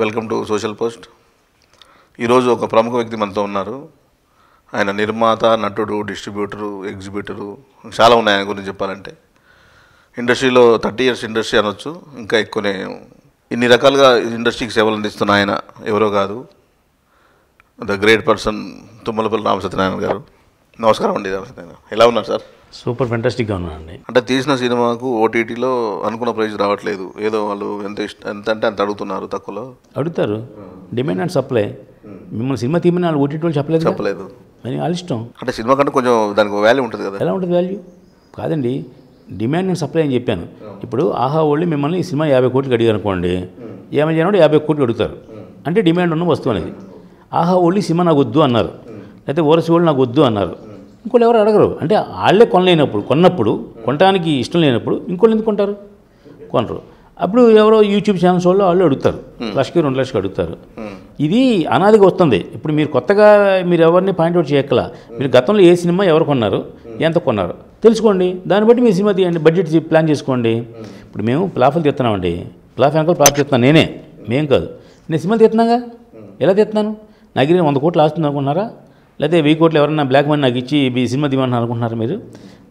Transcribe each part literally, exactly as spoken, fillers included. Welcome to social post. ఈరోజు ఒక ప్రముఖ వ్యక్తి మనతో ఉన్నారు. ఆయన నిర్మాత, నటుడు, డిస్ట్రిబ్యూటరు, ఎగ్జిబ్యూటరు, చాలా ఉన్నాయి ఆయన గురించి చెప్పాలంటే. ఇండస్ట్రీలో థర్టీ ఇయర్స్ ఇండస్ట్రీ అనొచ్చు, ఇంకా ఎక్కువనే. ఇన్ని రకాలుగా ఇండస్ట్రీకి సేవలు అందిస్తున్న ఆయన ఎవరో కాదు, the great person Tummalapalli Rama Satyanarayana garu. నమస్కారం అండి రామ సత్యనారాయణ, ఎలా ఉన్నారు సార్? సూపర్ ఫెంటాస్టిక్గా ఉన్నానండి. అంటే తీసిన సినిమాకు ఓటీటీలో అనుకున్న ప్రైజ్ రావట్లేదు, ఏదో వాళ్ళు ఎంత ఇష్టం ఎంత అంటే అంత అడుగుతున్నారు, తక్కువలో అడుగుతారు. Demand and supply. మిమ్మల్ని సినిమా తీయమని వాళ్ళు ఓటీటీ వాళ్ళు చెప్పలేదు చెప్పలేదు అని వాళ్ళ ఇష్టం. అంటే సినిమా కంటే కొంచెం దానికి వాల్యూ ఉంటుంది కదా. ఎలా ఉంటుంది వాల్యూ? కాదండి, డిమాండ్ అండ్ సప్లై అని చెప్పాను. ఇప్పుడు ఆహా వాళ్ళు మిమ్మల్ని ఈ సినిమా యాభై కోట్లు అడిగారు అనుకోండి, ఏమని చేయడం యాభై కోట్లు అడుగుతారు, అంటే డిమాండ్ ఉన్న వస్తువు అనేది. ఆహా వాళ్ళు ఈ సినిమా నాకు వద్దు అన్నారు, లేకపోతే ఓరసి వాళ్ళు నాకు వద్దు అన్నారు, ఇంకోళ్ళు ఎవరు అడగరు. అంటే వాళ్ళే కొనలేనప్పుడు కొన్నప్పుడు కొనడానికి ఇష్టం లేనప్పుడు ఇంకోళ్ళు ఎందుకు కొంటారు? కొనరు. అప్పుడు ఎవరో యూట్యూబ్ ఛానల్స్ వాళ్ళు వాళ్ళు అడుగుతారు, లక్షకి రెండు లక్షకి అడుగుతారు. ఇది అనాదిగా వస్తుంది. ఇప్పుడు మీరు కొత్తగా మీరు ఎవరిని పాయింట్అవుట్ చేయక్కల, మీరు గతంలో ఏ సినిమా ఎవరు కొన్నారు, ఎంత కొన్నారు తెలుసుకోండి, దాన్ని బట్టి మీరు సినిమా తీయండి, బడ్జెట్ ప్లాన్ చేసుకోండి. ఇప్పుడు మేము ప్లాఫ్లు తెస్తున్నామండి, ప్లాఫ్ వెనకాల ప్లాఫ్ తెస్తున్నాను నేనే, మేం కాదు. నేను సినిమా తెస్తున్నాగా, ఎలా తెస్తున్నాను? నగిరి వంద కోట్లు ఆస్తుంది అనుకున్నారా, లేకపోతే వెయ్యి కోట్లు ఎవరైనా బ్లాక్ మనీ నాకు ఇచ్చి ఈ సినిమా తీయమని అనుకుంటున్నారు మీరు?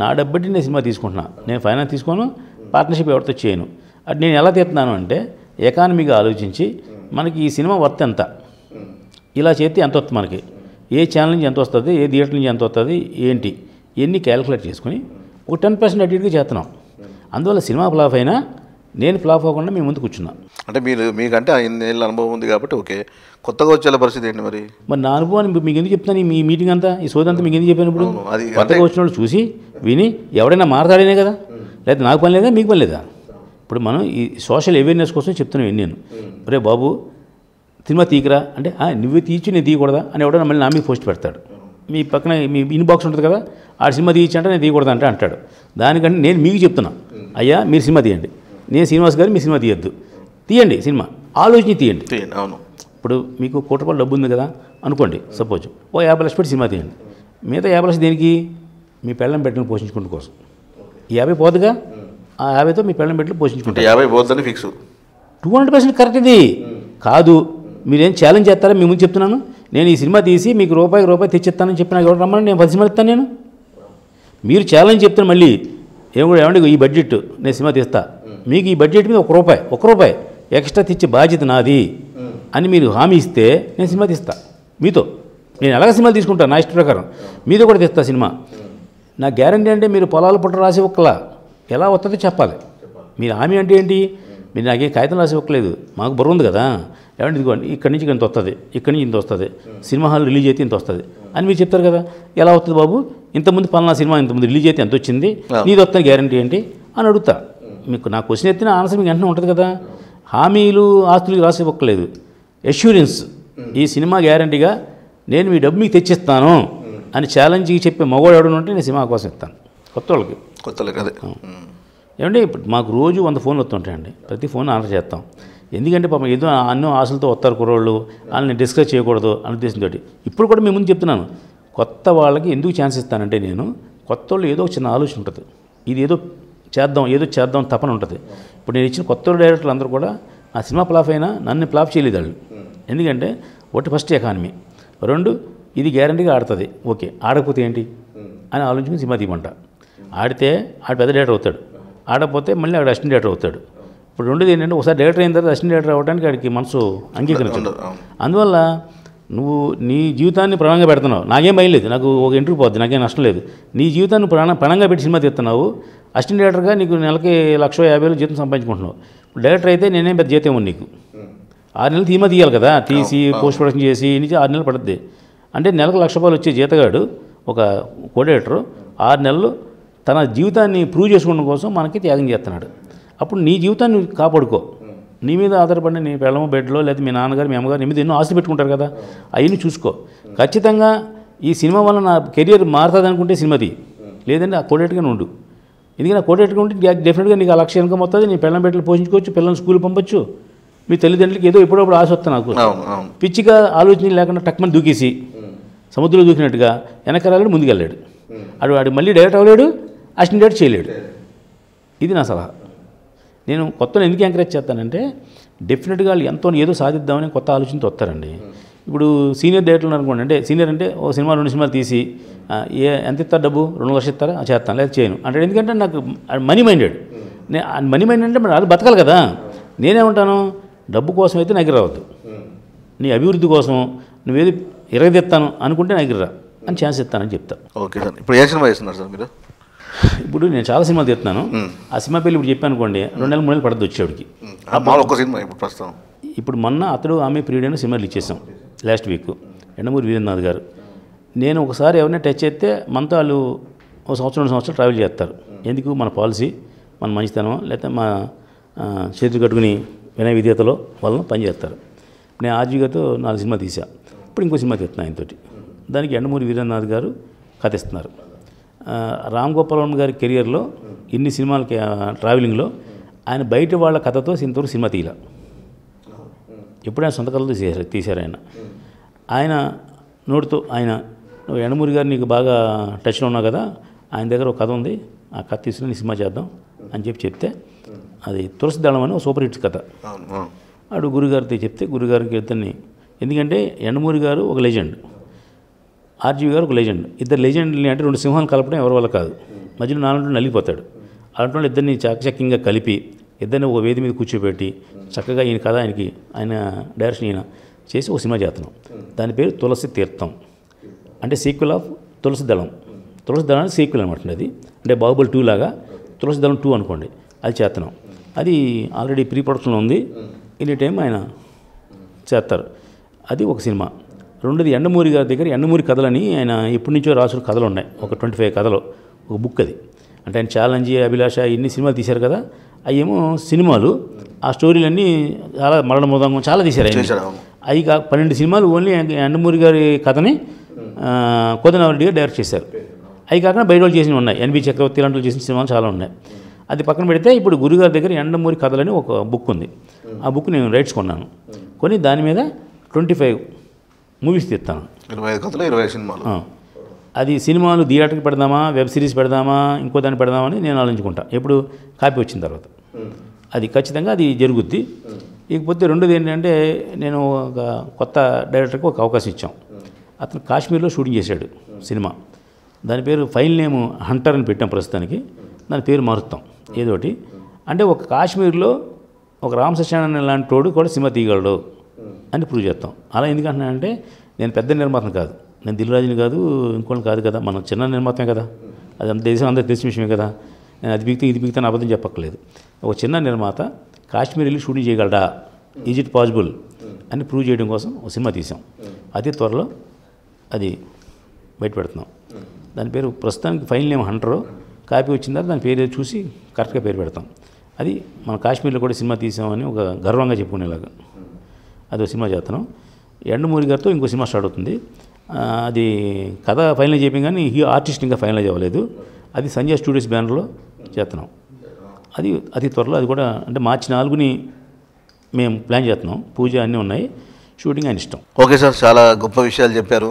నా డబ్బట్టి నేను సినిమా తీసుకుంటున్నాను, నేను ఫైనాన్స్ తీసుకోను, పార్ట్నర్షిప్ ఎవరితో చేయను. అది నేను ఎలా తీస్తున్నాను అంటే ఎకానమీగా ఆలోచించి, మనకి ఈ సినిమా వర్త్ ఎంత, ఇలా చేస్తే ఎంత వస్తుంది, మనకి ఏ ఛానల్ నుంచి ఎంత వస్తుంది, ఏ థియేటర్ నుంచి ఎంత వస్తుంది, ఏంటి ఇవన్నీ క్యాలిక్యులేట్ చేసుకుని ఒక టెన్ పర్సెంట్ అటుగా చేస్తున్నాం. అందువల్ల సినిమా ఫ్లాప్ అయినా నేను ఫ్లాప్ అవ్వకుండా మేము ముందు కూర్చున్నాం. అంటే మీరు మీకంటే ఎన్ని అనుభవం ఉంది కాబట్టి ఓకే, కొత్తగా వచ్చే పరిస్థితి ఏంటి మరి? మరి నా అనుభవాన్ని మీకు ఎందుకు చెప్తాను, మీ మీటింగ్ అంతా ఈ సోది అంతా మీకు ఎందుకు చెప్పాను? ఇప్పుడు కొత్తగా వచ్చిన వాళ్ళు చూసి విని ఎవడైనా మారతాడేనే కదా, లేదా నాకు పని లేదా మీకు పని లేదా? ఇప్పుడు మనం ఈ సోషల్ అవేర్నెస్ కోసం చెప్తున్నాను నేను. రే బాబు సినిమా తీయకరా అంటే నువ్వే తీయచ్చు నేను తీయకూడదా అని ఎవడైనా మళ్ళీ నా మీద పోస్ట్ పెడతాడు. మీ పక్కన మీ ఇన్బాక్స్ ఉంటుంది కదా, ఆ సినిమా తీయచ్చంటే నేను తీయకూడదు అంటే అంటాడు. దానికంటే నేను మీకు చెప్తున్నా, అయ్యా మీరు సినిమా తీయండి, నేను శ్రీనివాస్ గారు మీ సినిమా తీయద్దు, తీయండి సినిమా ఆలోచించి తీయండి. అవును, ఇప్పుడు మీకు కోటి రూపాయలు డబ్బు ఉంది కదా అనుకోండి, సపోజ్ ఓ యాభై లక్షలు పెట్టి సినిమా తీయండి, మిగతా యాభై లక్షలు దేనికి? మీ పెళ్ళం పెట్టిన పోషించుకుంటు కోసం. ఈ యాభై పోదుగా, ఆ యాభైతో మీ పెళ్ళం పెట్టి పోషించుకుంటారు, యాభై పోతుందని fix. Two hundred percent correct. ఇది కాదు మీరేం ఛాలెంజ్ చేస్తారా, మీ ముందు చెప్తున్నాను. నేను ఈ సినిమా తీసి మీకు రూపాయికి రూపాయి తెచ్చిస్తానని చెప్పి నాకు ఎవరు రమ్మని నేను పది సినిమాలు ఇస్తాను. నేను మీరు ఛాలెంజ్ చెప్తాను మళ్ళీ ఏమి కూడా ఏమండి, ఈ బడ్జెట్ నేను సినిమా తీస్తా, మీకు ఈ బడ్జెట్ మీద ఒక రూపాయి ఒక రూపాయి ఎక్స్ట్రా తెచ్చే బాధ్యత నాది అని మీరు హామీ ఇస్తే నేను సినిమా తీస్తా. మీతో నేను ఎలాగ సినిమాలు తీసుకుంటాను నా ఇష్ట ప్రకారం, మీతో కూడా తీస్తా సినిమా. నా గ్యారంటీ అంటే మీరు పొలాలు పుట్ట రాసి ఒక్కలా ఎలా వస్తుందో చెప్పాలి. మీరు హామీ అంటే ఏంటి? మీరు నాకేం కాగితం రాసి ఇవ్వలేదు, మాకు బరువు ఉంది కదా, ఏమంటే ఇదిగోండి ఇక్కడి నుంచి ఇంత వస్తుంది, ఇక్కడి నుంచి ఇంత వస్తుంది, సినిమా హాల్ రిలీజ్ అయితే ఇంత వస్తుంది అని మీరు చెప్తారు కదా. ఎలా వస్తుంది బాబు, ఇంతకుముందు పలానా సినిమా ఇంతకుముందు రిలీజ్ అయితే ఎంత వచ్చింది, నీది వస్తుంది గ్యారంటీ ఏంటి అని అడుగుతా. మీకు నా క్వశ్చన్ ఎత్తిన ఆన్సర్ మీకు వెంటనే ఉంటుంది కదా. హామీలు ఆస్తులకి రాసి ఇవ్వలేదు, అష్యూరెన్స్ ఈ సినిమా గ్యారంటీగా నేను మీ డబ్బు మీకు తెచ్చిస్తాను అని ఛాలెంజ్కి చెప్పే మగవాడు ఎవడను అంటే నేను సినిమా కోసం ఇస్తాను. కొత్త వాళ్ళకి కొత్త వాళ్ళకి అదే ఏమంటే ఇప్పుడు మాకు రోజు వంద ఫోన్లు వస్తుంటాయండి, ప్రతి ఫోన్ ఆన్సర్ చేస్తాం. ఎందుకంటే పాపం ఏదో అన్నో ఆశలతో వస్తారు కుర్రోళ్ళు, వాళ్ళని డిస్కస్ చేయకూడదు అనే ఉద్దేశంతో. ఇప్పుడు కూడా మేము ముందు చెప్తున్నాను, కొత్త వాళ్ళకి ఎందుకు ఛాన్స్ ఇస్తానంటే నేను, కొత్త వాళ్ళు ఏదో చిన్న ఆలోచన ఉంటుంది, ఇది ఏదో చేద్దాం ఏదో చేద్దాం తపన ఉంటుంది. ఇప్పుడు నేను ఇచ్చిన కొత్త డైరెక్టర్లు అందరూ కూడా ఆ సినిమా ప్లాఫ్ అయినా నన్ను ప్లాఫ్ చేయలేదు వాళ్ళు. ఎందుకంటే ఒకటి ఫస్ట్ ఎకానమీ, రెండు ఇది గ్యారంటీగా ఆడుతుంది, ఓకే ఆడకపోతే ఏంటి అని ఆలోచించి సినిమా తీయమంట. ఆడితే ఆడు పెద్ద డైరెక్టర్ అవుతాడు, ఆడకపోతే మళ్ళీ ఆడ అసిస్టెంట్ డైరెక్టర్ అవుతాడు. ఇప్పుడు రెండుది ఏంటంటే ఒకసారి డైరెక్టర్ అయిన తర్వాత అసిస్టెంట్ డైరెక్టర్ అవ్వడానికి ఆడికి మనసు అంగీకరించదు. అందువల్ల నువ్వు నీ జీవితాన్ని ప్రాణంగా పెడుతున్నావు, నాకేం భయం లేదు, నాకు ఒక ఇంటర్వ్యూ పోద్ది, నాకేం నష్టం లేదు. నీ జీవితాన్ని ప్రాణ ప్రాణంగా పెట్టి సినిమా తీస్తున్నావు, అసిస్టెంట్ డైరెక్టర్గా నీకు నెలకి లక్ష యాభై వేలు జీతం సంపాదించుకుంటున్నావు. డైరెక్టర్ అయితే నేనేం పెద్ద జీతం ఉంది నీకు, ఆరు నెలలు సినిమా తీయాలి కదా, తీసి పోస్ట్ ప్రొడక్షన్ చేసి నుంచి ఆరు నెలలు పడుద్ది. అంటే నెలకు లక్ష రూపాయలు వచ్చే జీతగాడు ఒక కో డైరెక్టర్ ఆరు నెలలు తన జీవితాన్ని ప్రూవ్ చేసుకోవడం కోసం మనకి త్యాగం చేస్తున్నాడు. అప్పుడు నీ జీవితాన్ని కాపాడుకో, నీ మీద ఆధారపడిన నీ పిల్లమో బెడ్లో లేదా మీ నాన్నగారు మీ అమ్మగారు నీ మీద ఎన్నో ఆశలు పెట్టుకుంటారు కదా, అవన్నీ చూసుకో. ఖచ్చితంగా ఈ సినిమా వల్ల నా కెరియర్ మారుతుంది అనుకుంటే సినిమా తీ, లేదంటే ఆ కోడేట్గానే ఉండు. ఎందుకంటే ఆ కోడేట్గా ఉంటే డెఫినెట్గా నీకు ఆ లక్ష ఇన్కమ్ వస్తుంది, నీ పిల్లల బిడ్డలు పోషించుకోవచ్చు, పిల్లల్ని స్కూల్ పంపొచ్చు, మీ తల్లిదండ్రులకి ఏదో ఎప్పుడప్పుడు ఆశ వస్తుంది నాకు. పిచ్చిగా ఆలోచన లేకుండా టక్మని దూకేసి సముద్రంలో దూకినట్టుగా వెనకరాలేడు, ముందుకెళ్ళాడు. అడు వాడు మళ్ళీ డైరెక్ట్ అవ్వలేడు, అసిన్ డైరెక్ట్ చేయలేడు. ఇది నా సలహా. నేను కొత్తను ఎందుకు ఎంకరేజ్ చేస్తానంటే డెఫినెట్గా వాళ్ళు ఎంతో ఏదో సాధిద్దామని కొత్త ఆలోచనతో వస్తారండి. ఇప్పుడు సీనియర్ డైరెక్టర్లు అనుకోండి, అంటే సీనియర్ అంటే ఓ సినిమా రెండు సినిమాలు తీసి ఏ ఎంత ఇస్తారు డబ్బు, రెండు లక్షలు ఇస్తారా, చేస్తాను లేదా చేయను అంటే. ఎందుకంటే నాకు మనీ మైండెడ్, నేను మనీ మైండెడ్ అంటే మరి అది బతకాలి కదా. నేనేమంటాను, డబ్బు కోసం అయితే నగిరి రావద్దు, నీ అభివృద్ధి కోసం నువ్వేది ఇరగదిస్తాను అనుకుంటే నగిరిరా అని ఛాన్స్ ఇస్తానని చెప్తాను. ఓకే సార్, ఇప్పుడు ఏ సినిమా చేస్తున్నారు సార్ మీరు? ఇప్పుడు నేను చాలా సినిమాలు తీస్తున్నాను. ఆ సినిమా పేర్లు ఇప్పుడు చెప్పాను అనుకోండి, రెండు నెలలు మూడు నెలలు పడద్దు వచ్చేవాడికి. ఇప్పుడు మొన్న అతడు ఆమె ప్రియుడైన సినిమాలు ఇచ్చేసాం లాస్ట్ వీక్. యండమూరి వీరేంద్రనాథ్ గారు, నేను ఒకసారి ఎవరైనా టచ్ చేస్తే మనతో వాళ్ళు ఒక సంవత్సరం రెండు సంవత్సరాలు ట్రావెల్ చేస్తారు. ఎందుకు? మన పాలసీ, మన మంచితనం, లేకపోతే మా చేతులు కట్టుకుని వినయ విధేయతలో వాళ్ళని పనిచేస్తారు. నేను ఆర్జీగారితో నాలుగు సినిమా తీసా, ఇప్పుడు ఇంకో సినిమా తీస్తున్నా ఆయనతోటి. దానికి యండమూరి వీరేంద్రనాథ్ గారు కథ ఇస్తున్నారు. రామ్ గోపాల్ వర్మ గారి కెరియర్లో ఇన్ని సినిమాలకి ట్రావెలింగ్లో ఆయన బయట వాళ్ళ కథతో ఇంతవరకు సినిమా తీయలే. ఎప్పుడు ఆయన సొంత కథలతో తీశారు తీశారు ఆయన ఆయన నోటితో. ఆయన యండమూరి గారు నీకు బాగా టచ్లో ఉన్నావు కదా, ఆయన దగ్గర ఒక కథ ఉంది, ఆ కథ తీసుకుని నీ సినిమా చేద్దాం అని చెప్పి చెప్తే అది తులసి దళం అని ఒక సూపర్ హిట్స్ కథ. అటు గురుగారితో చెప్తే గురుగారికి ఇతన్ని, ఎందుకంటే యండమూరి గారు ఒక లెజెండ్, ఆర్జీవి గారు ఒక లెజెండ్, ఇద్దరు లెజెండ్ని అంటే రెండు సింహాలు కలపడం ఎవరి వల్ల కాదు. మధ్యలో నాలుగు నలిగిపోతాడు. అలాంటి వాళ్ళు ఇద్దరిని చాకచక్యంగా కలిపి ఇద్దరిని ఒక వేది మీద కూర్చోబెట్టి చక్కగా ఈయన కథ ఆయనకి ఆయన డైరెక్షన్ ఈయన చేసి ఒక సినిమా చేస్తున్నాం. దాని పేరు తులసి తీర్థం, అంటే సీక్వెల్ ఆఫ్ తులసి దళం. తులసి దళానికి సీక్వెల్ అనమాట అది, అంటే బాహుబలి టూ లాగా తులసి దళం టూ అనుకోండి, అది చేస్తున్నాం. అది ఆల్రెడీ ప్రీ ప్రొడక్షన్లో ఉంది, ఎనీ టైం ఆయన చేస్తారు. అది ఒక సినిమా. రెండోది యండమూరి గారి దగ్గర యండమూరి కథలని ఆయన ఎప్పటి నుంచో రాసిన కథలు ఉన్నాయి, ఒక ట్వంటీ ఫైవ్ కథలు ఒక బుక్. అది అంటే ఆయన ఛాలెంజ్, అభిలాష ఇన్ని సినిమాలు తీశారు కదా, అయ్యేమో సినిమాలు ఆ స్టోరీలన్నీ చాలా మరణ మృదంగం చాలా తీశారు ఆయన. అవి కా పన్నెండు సినిమాలు ఓన్లీ యండమూరి గారి కథని కోదనవరెడ్డి గారు డైరెక్ట్ చేశారు. అవి కాకుండా బయట వాళ్ళు చేసినవి ఉన్నాయి, ఎన్బి చక్రవర్తి లాంటి వాళ్ళు చేసిన సినిమాలు చాలా ఉన్నాయి. అది పక్కన పెడితే ఇప్పుడు గురుగారి దగ్గర యండమూరి కథలని ఒక బుక్ ఉంది. ఆ బుక్ నేను రైట్స్ కొన్నాను, కొని దాని మీద ట్వంటీ ఫైవ్ మూవీస్ తీస్తాను. ఇరవై ఐదు కథలు, ఇరవై ఐదు సినిమాలు. అది సినిమాలు థియేటర్కి పెడదామా, వెబ్ సిరీస్ పెడదామా, ఇంకో దాన్ని పెడదామా అని నేను ఆలోచించుకుంటాను ఎప్పుడు కాపీ వచ్చిన తర్వాత. అది ఖచ్చితంగా అది జరుగుద్ది. ఇకపోతే రెండోది ఏంటంటే నేను ఒక కొత్త డైరెక్టర్కి ఒక అవకాశం ఇచ్చాం. అతను కాశ్మీర్లో షూటింగ్ చేశాడు సినిమా. దాని పేరు ఫైల్ నేమ్ హంటర్ అని పెట్టాం ప్రస్తుతానికి, దాని పేరు మారుతాం ఏదోటి. అంటే ఒక కాశ్మీర్లో ఒక రామ్ సత్యనారాయణ లాంటి తోడు కూడా సిమతిగల్డో అని ప్రూవ్ చేస్తాం. అలా ఎందుకంటున్నానంటే నేను పెద్ద నిర్మాతను కాదు, నేను దిల్రాజుని కాదు, ఇంకోని కాదు కదా, మనం చిన్న నిర్మాతమే కదా, అది అంత దేశం అందరూ తెలిసిన విషయమే కదా. నేను అది బిగితే ఇది బిగితే అబద్ధం చెప్పక్కర్లేదు. ఒక చిన్న నిర్మాత కాశ్మీర్ వెళ్ళి షూటింగ్ చేయగలడా, ఈజ్ ఇట్ పాసిబుల్ అని ప్రూవ్ చేయడం కోసం ఒక సినిమా తీసాం. అతి త్వరలో అది బయట పెడుతున్నాం. దాని పేరు ప్రస్తుతానికి ఫైనల్ నేమ్ హంటరు, కాపీ వచ్చిన తర్వాత దాని పేరు చూసి కరెక్ట్గా పేరు పెడతాం. అది మన కాశ్మీర్లో కూడా సినిమా తీసామని ఒక గర్వంగా చెప్పుకునేలాగా అదో సినిమా చేస్తున్నాం. యండమూరి గారితో ఇంకో సినిమా స్టార్ట్ అవుతుంది. అది కథ ఫైనల్ చేయడం కానీ ఈ ఆర్టిస్ట్ ఇంకా ఫైనలైజ్ అవ్వలేదు. అది సంజయ్ స్టూడియోస్ బ్యానర్లో చేస్తున్నాం. అది అతి త్వరలో అది కూడా అంటే మార్చి నాలుగుని మేము ప్లాన్ చేస్తున్నాం. పూజ అన్నీ ఉన్నాయి, షూటింగ్ అని ఇష్టం. ఓకే సార్, చాలా గొప్ప విషయాలు చెప్పారు.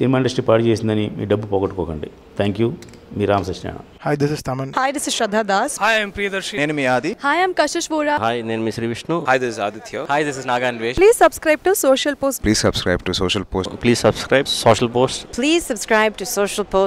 సినిమా ఇండస్ట్రీ పాడు చేసిందని మీ డబ్బు పోగొట్టుకోకండి. Thank you. మీ Ram Satyanarayana. Hi, this is Thaman. Hi, this is Shraddha Das. Hi, I am Priyadarshi. నేను మీ ఆది. Hi, I am Kashish Bora. Hi, నేను మీ Shri Vishnu. Hi, this is Aditya. Hi, this is Naganvesh. Please subscribe to social post. Please subscribe to social post. Please subscribe social post. Please subscribe to social post.